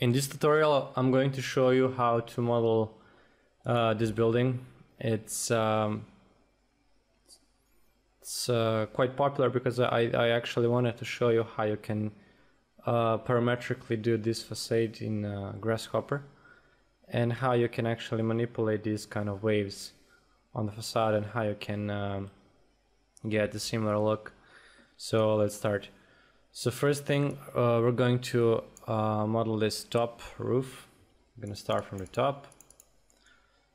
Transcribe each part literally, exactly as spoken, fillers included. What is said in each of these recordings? In this tutorial, I'm going to show you how to model uh, this building. It's um, it's uh, quite popular because I, I actually wanted to show you how you can uh, parametrically do this facade in uh, Grasshopper, and how you can actually manipulate these kind of waves on the facade, and how you can um, get a similar look. So let's start. So first thing, uh, we're going to uh, model this top roof. I'm going to start from the top.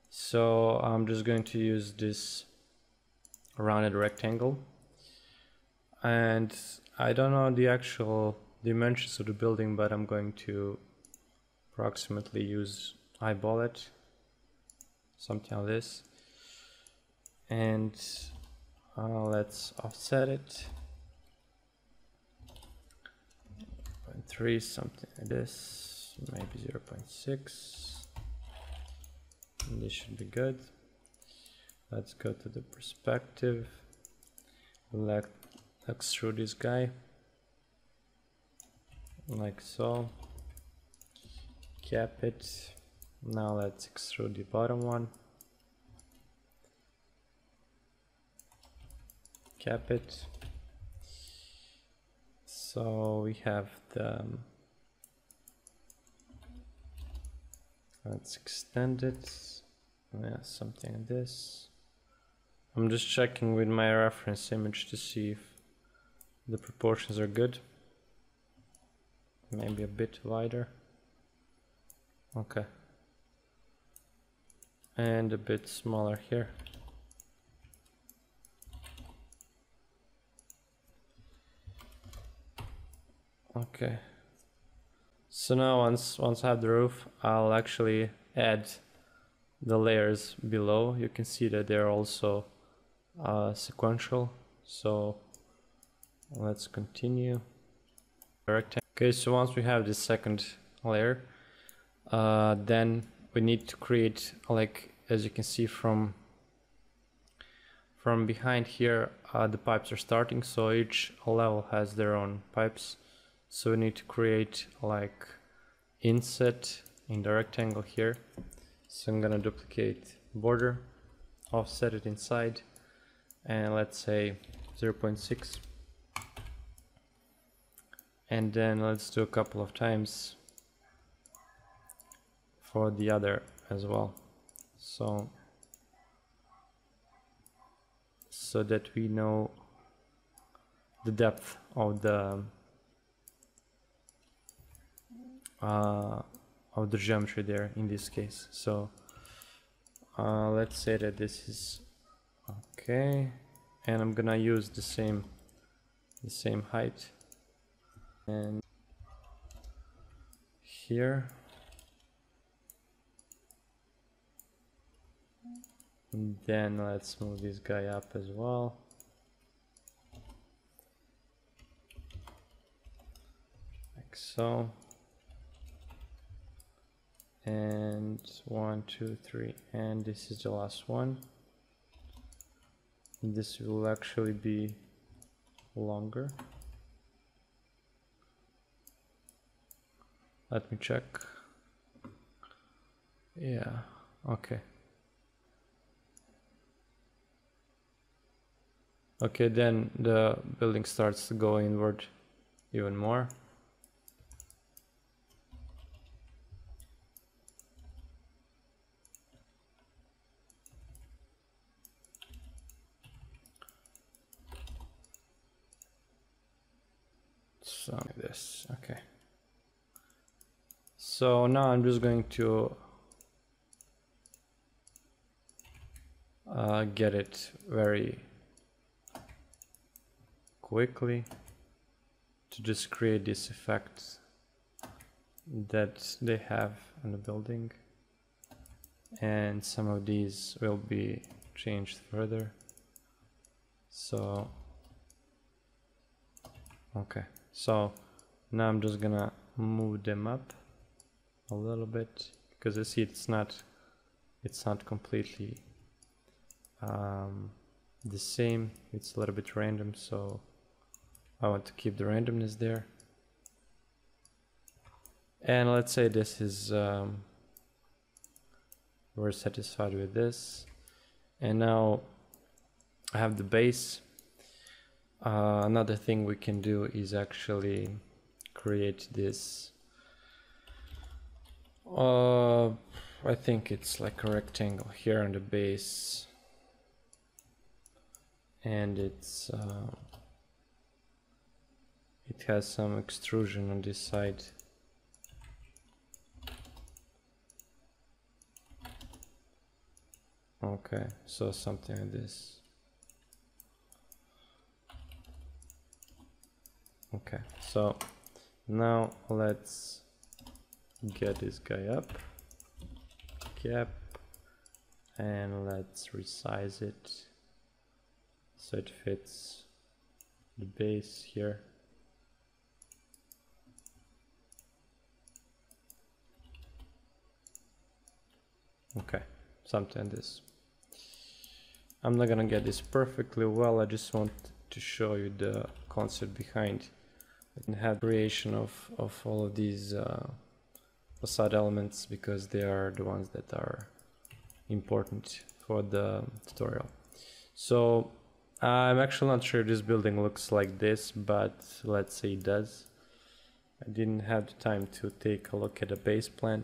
So I'm just going to use this rounded rectangle, and I don't know the actual dimensions of the building, but I'm going to approximately use eyeball it, something like this, and uh, let's offset it zero point three, something like this, maybe zero point six, and this should be good. Let's go to the perspective, let's extrude this guy like so, cap it. Now let's extrude the bottom one, cap it. So we have the, let's extend it, yeah, something like this. I'm just checking with my reference image to see if the proportions are good. Maybe a bit wider. Okay. And a bit smaller here. Okay. So now once once I have the roof, I'll actually add the layers below. You can see that they're also uh, sequential. So let's continue. Okay, so once we have this second layer, uh, then we need to create, like, as you can see from from behind here, uh, the pipes are starting, so each level has their own pipes. So we need to create like inset in the rectangle here. So I'm gonna duplicate border, offset it inside, and let's say zero point six, and then let's do a couple of times for the other as well, so so that we know the depth of the uh, of the geometry there in this case. So uh, let's say that this is okay, and I'm gonna use the same the same height, and here. And then let's move this guy up as well. Like so. And one, two, three, and this is the last one. This will actually be longer. Let me check. Yeah, okay. Okay, then the building starts to go inward even more. So like this, okay. So now I'm just going to uh, get it very quickly to just create this effect that they have on the building, and some of these will be changed further. So okay, so now I'm just gonna move them up a little bit, because I see it's not it's not completely um, the same, it's a little bit random, so I want to keep the randomness there. And let's say this is, um, we're satisfied with this. And now I have the base. Uh, another thing we can do is actually create this. Uh, I think it's like a rectangle here on the base. And it's, uh, it has some extrusion on this side. Okay, so something like this. Okay, so now let's get this guy up. Cap, and let's resize it so it fits the base here. Okay, something like this. I'm not gonna get this perfectly well, I just want to show you the concept behind and have creation of, of all of these uh, facade elements, because they are the ones that are important for the tutorial. So I'm actually not sure this building looks like this, but let's say it does. I didn't have the time to take a look at a base plan.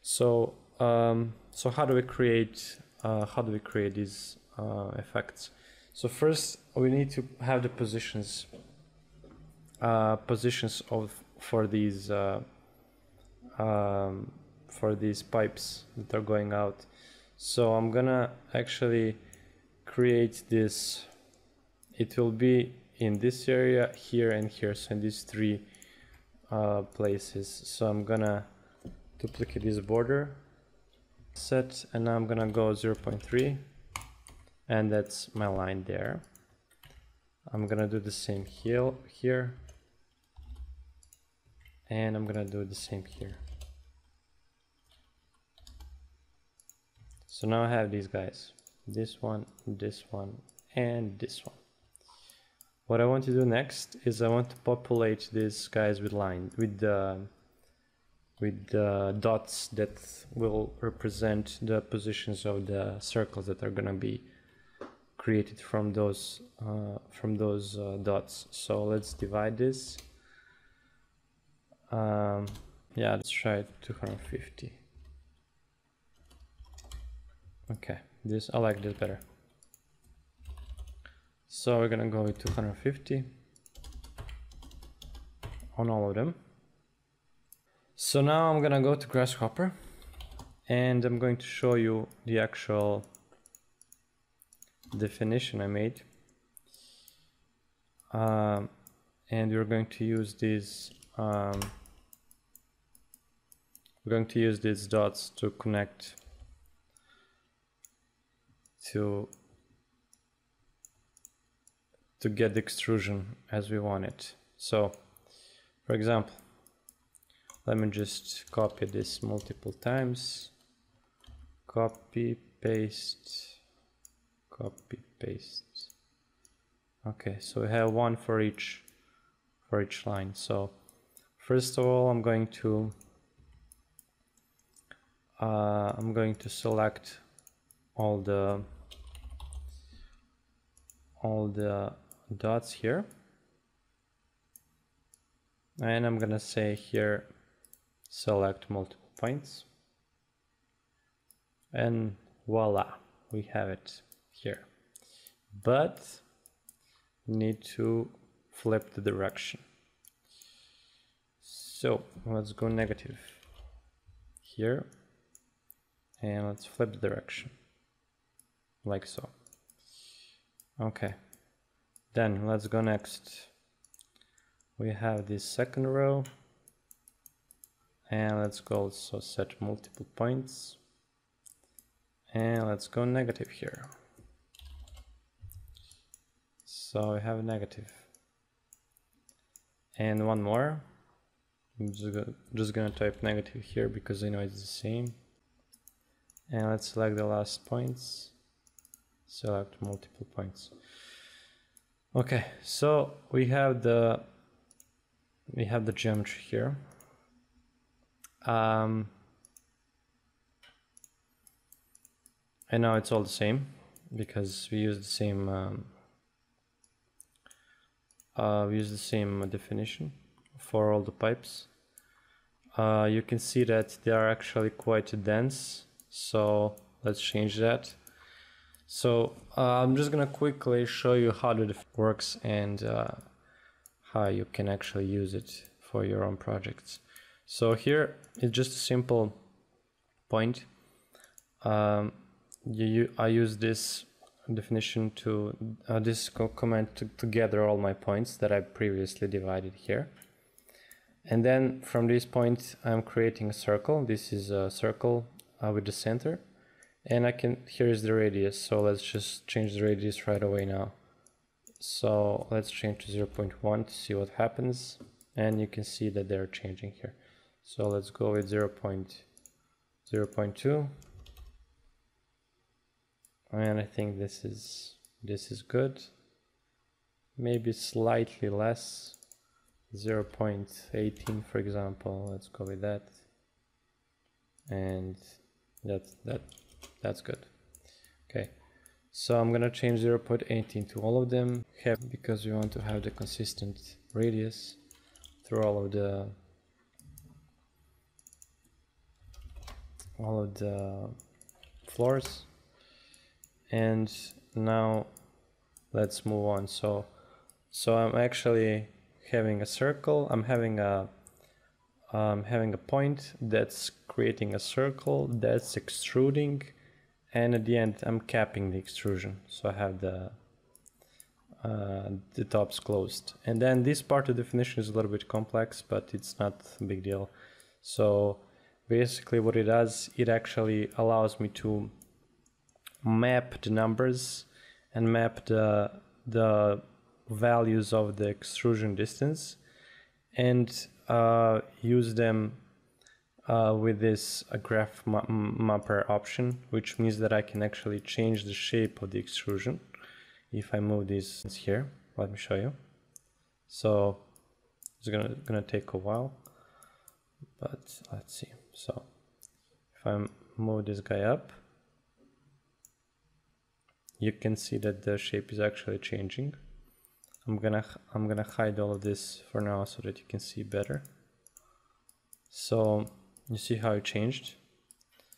So, um, so how do we create uh, how do we create these Uh, effects? So first we need to have the positions uh, positions of for these uh, um, for these pipes that are going out. So I'm gonna actually create this. It will be in this area, here and here, so in these three uh, places. So I'm gonna duplicate this border set, and now I'm gonna go zero point three. And that's my line there. I'm gonna do the same heel here, and I'm gonna do the same here. So now I have these guys, this one, this one, and this one. What I want to do next is I want to populate these guys with lines, with the with the dots that will represent the positions of the circles that are gonna be created from those uh, from those uh, dots. So let's divide this. Um, yeah, let's try two hundred fifty. Okay, this I like this better. So we're gonna go with two hundred fifty on all of them. So now I'm gonna go to Grasshopper, and I'm going to show you the actual definition I made, um, and we're going to use these um, we're going to use these dots to connect to to get the extrusion as we want it. So for example, let me just copy this multiple times, copy paste, copy paste. Okay, so we have one for each for each line. So first of all, I'm going to uh, I'm going to select all the all the dots here, and I'm gonna say here select multiple points, and voila, we have it here. But need to flip the direction, so let's go negative here and let's flip the direction like so. Okay, then let's go next. We have this second row, and let's go also set multiple points, and let's go negative here. So I have a negative. And one more. I'm just gonna, just gonna type negative here because I know it's the same. And let's select the last points. Select multiple points. Okay, so we have the we have the geometry here. Um, and now it's all the same because we use the same um, uh, we use the same definition for all the pipes. Uh, you can see that they are actually quite dense, so let's change that. So uh, I'm just gonna quickly show you how it works and uh, how you can actually use it for your own projects. So here it's just a simple point. Um, you, you, I use this definition to uh, this co command to, to gather all my points that I previously divided here. And then from this point I'm creating a circle. This is a circle uh, with the center, and I can, here is the radius, so let's just change the radius right away now. So let's change to zero point one to see what happens, and you can see that they're changing here. So let's go with zero point zero point two, and I think this is this is good. Maybe slightly less, zero point one eight for example. Let's go with that, and that's that that's good. Okay, so I'm gonna change zero point one eight to all of them because we want to have the consistent radius through all of the all of the floors. And now let's move on. So so I'm actually having a circle, I'm having a um, having a point that's creating a circle that's extruding, and at the end I'm capping the extrusion, so I have the uh, the tops closed. And then this part of the definition is a little bit complex, but it's not a big deal. So basically what it does, it actually allows me to map the numbers and map the the values of the extrusion distance, and uh, use them uh, with this uh, graph ma mapper option, which means that I can actually change the shape of the extrusion. If I move this here, let me show you. So it's gonna gonna take a while, but let's see. So if I move this guy up, you can see that the shape is actually changing. I'm gonna I'm gonna hide all of this for now so that you can see better. So you see how it changed.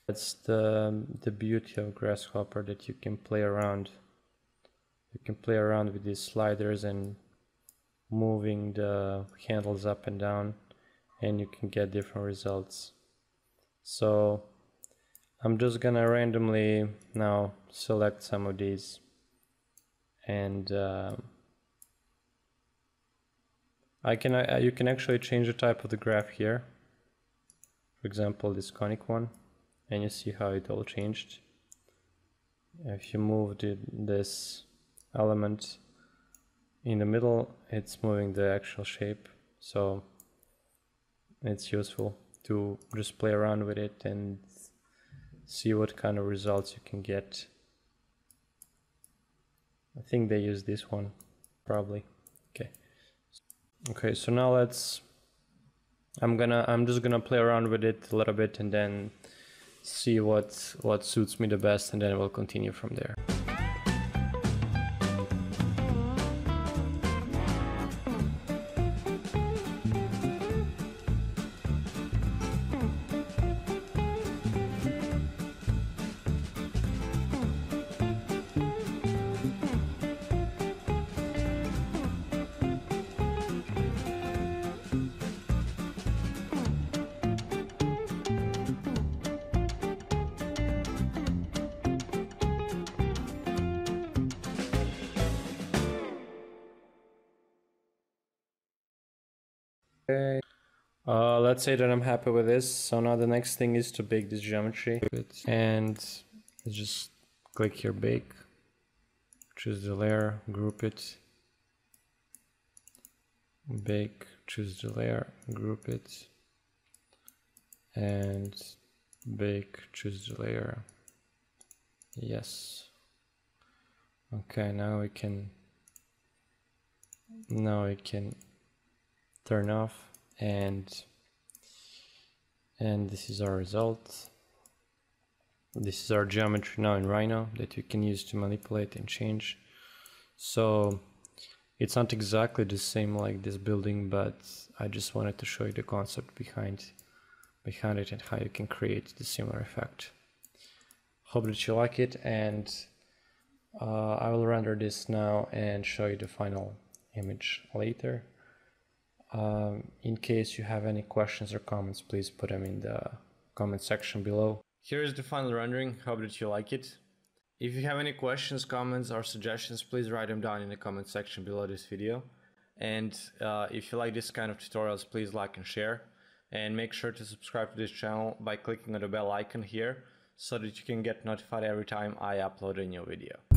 That's the the beauty of Grasshopper, that you can play around. You can play around with these sliders and moving the handles up and down, and you can get different results. So I'm just gonna randomly now select some of these, and uh, I can uh, you can actually change the type of the graph here, for example this conic one, and you see how it all changed. If you move the, this element in the middle, it's moving the actual shape, so it's useful to just play around with it and see what kind of results you can get. I think they use this one probably. Okay. Okay, so now let's, I'm gonna, I'm just gonna play around with it a little bit and then see what, what suits me the best, and then we'll continue from there. Uh, let's say that I'm happy with this. So now the next thing is to bake this geometry, and just click here, bake, choose the layer, group it, bake, choose the layer, group it, and bake, choose the layer. Yes. Okay, now we can now we can turn off and And this is our result. This is our geometry now in Rhino that you can use to manipulate and change. So it's not exactly the same like this building, but I just wanted to show you the concept behind behind it and how you can create the similar effect. Hope that you like it, and uh, I will render this now and show you the final image later. Um, in case you have any questions or comments, please put them in the comment section below. Here is the final rendering. Hope that you like it. If you have any questions, comments or suggestions, please write them down in the comment section below this video. And uh, if you like this kind of tutorials, please like and share, and make sure to subscribe to this channel by clicking on the bell icon here so that you can get notified every time I upload a new video.